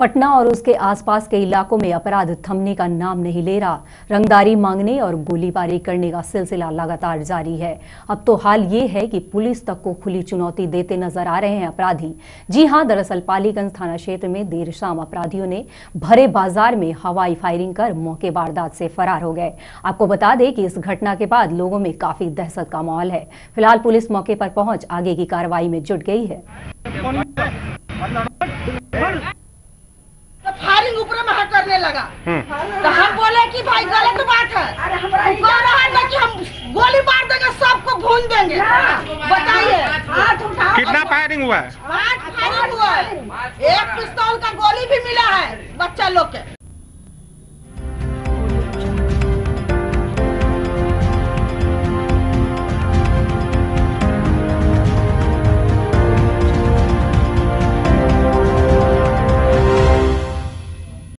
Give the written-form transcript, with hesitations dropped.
पटना और उसके आसपास के इलाकों में अपराध थमने का नाम नहीं ले रहा। रंगदारी मांगने और गोलीबारी करने का सिलसिला लगातार जारी है। अब तो हाल ये है कि पुलिस तक को खुली चुनौती देते नजर आ रहे हैं अपराधी। जी हां, दरअसल पालीगंज थाना क्षेत्र में देर शाम अपराधियों ने भरे बाजार में हवाई फायरिंग कर मौके वारदात से फरार हो गए। आपको बता दें कि इस घटना के बाद लोगों में काफी दहशत का माहौल है। फिलहाल पुलिस मौके पर पहुंच आगे की कार्रवाई में जुट गई है। तो फायरिंग ऊपर में हाथ करने लगा तो हम बोले कि भाई गलत बात है, कि हम गोली मार देंगे, सबको भून देंगे। बताइए कितना फायरिंग हुआ है? 5 फायरिंग हुआ है, 1 पिस्तौल का गोली भी मिला है बच्चा लोग के।